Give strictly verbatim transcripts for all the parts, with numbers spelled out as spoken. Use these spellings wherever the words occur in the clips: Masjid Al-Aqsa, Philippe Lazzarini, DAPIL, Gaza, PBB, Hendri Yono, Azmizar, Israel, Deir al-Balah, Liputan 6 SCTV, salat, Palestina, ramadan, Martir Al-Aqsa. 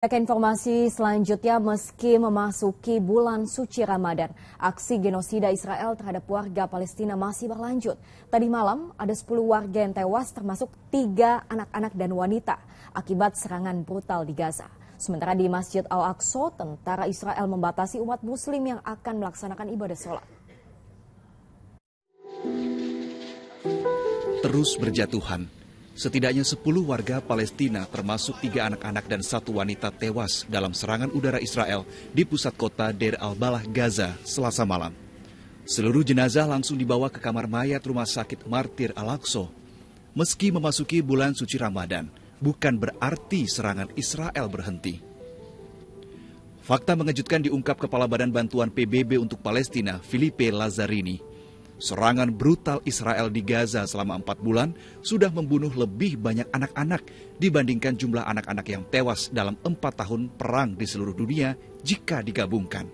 Ke informasi selanjutnya, meski memasuki bulan suci Ramadan, aksi genosida Israel terhadap warga Palestina masih berlanjut. Tadi malam, ada sepuluh warga yang tewas termasuk tiga anak-anak dan wanita akibat serangan brutal di Gaza. Sementara di Masjid Al-Aqsa, tentara Israel membatasi umat muslim yang akan melaksanakan ibadah sholat. Terus berjatuhan. Setidaknya sepuluh warga Palestina termasuk tiga anak-anak dan satu wanita tewas dalam serangan udara Israel di pusat kota Deir al-Balah, Gaza, Selasa malam. Seluruh jenazah langsung dibawa ke kamar mayat rumah sakit Martir Al-Aqsa. Meski memasuki bulan suci Ramadan, bukan berarti serangan Israel berhenti. Fakta mengejutkan diungkap Kepala Badan Bantuan P B B untuk Palestina, Philippe Lazzarini. Serangan brutal Israel di Gaza selama empat bulan sudah membunuh lebih banyak anak-anak dibandingkan jumlah anak-anak yang tewas dalam empat tahun perang di seluruh dunia jika digabungkan.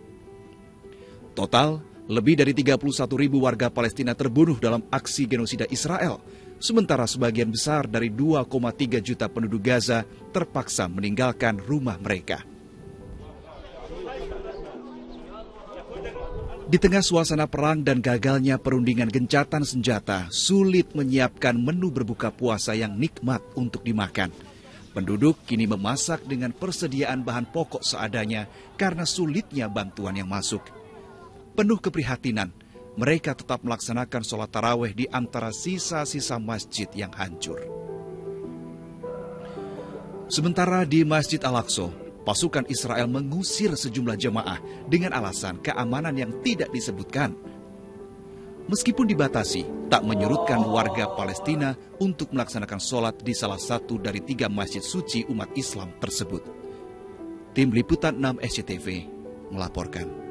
Total, lebih dari tiga puluh satu ribu warga Palestina terbunuh dalam aksi genosida Israel, sementara sebagian besar dari dua koma tiga juta penduduk Gaza terpaksa meninggalkan rumah mereka. Di tengah suasana perang dan gagalnya perundingan gencatan senjata, sulit menyiapkan menu berbuka puasa yang nikmat untuk dimakan. Penduduk kini memasak dengan persediaan bahan pokok seadanya karena sulitnya bantuan yang masuk. Penuh keprihatinan, mereka tetap melaksanakan sholat taraweh di antara sisa-sisa masjid yang hancur. Sementara di Masjid Al-Aqsa, pasukan Israel mengusir sejumlah jemaah dengan alasan keamanan yang tidak disebutkan. Meskipun dibatasi, tak menyurutkan warga Palestina untuk melaksanakan sholat di salah satu dari tiga masjid suci umat Islam tersebut. Tim Liputan enam S C T V melaporkan.